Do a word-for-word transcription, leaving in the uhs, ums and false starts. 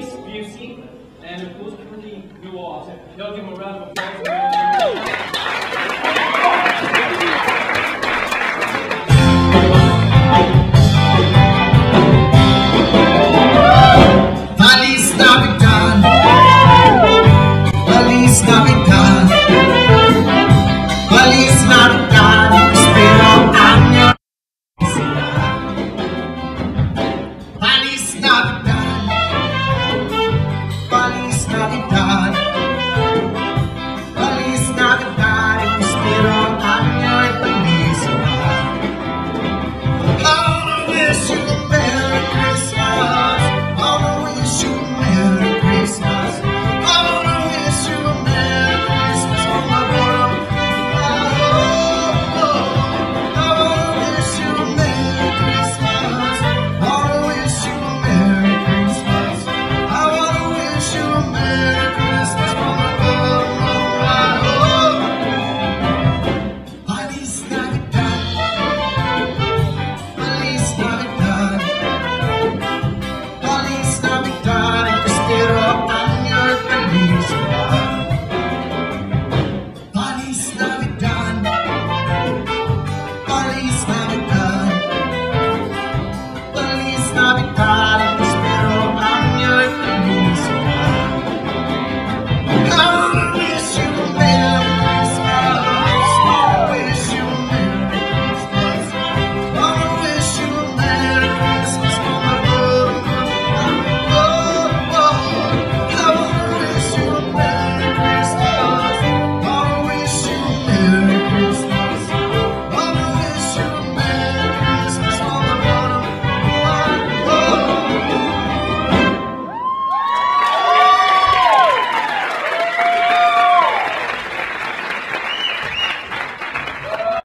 Grace Busey, and of course, Courtney New Walls. Y'all give them a round of applause.